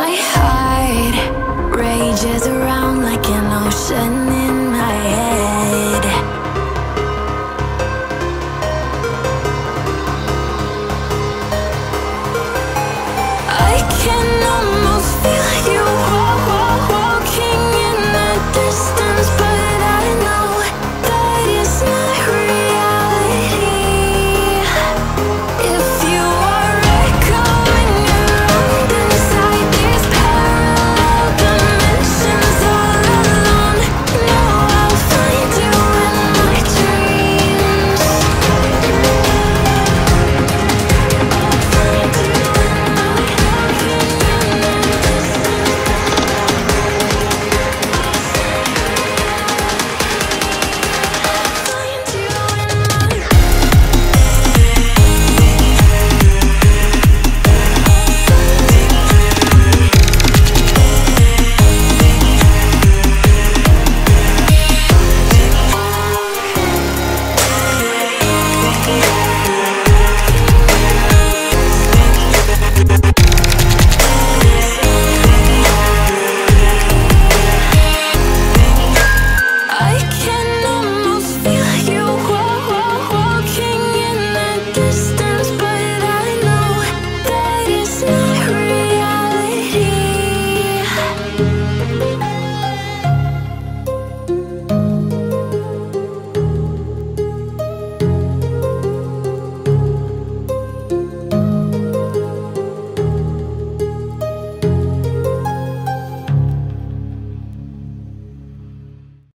My heart rages around like an ocean.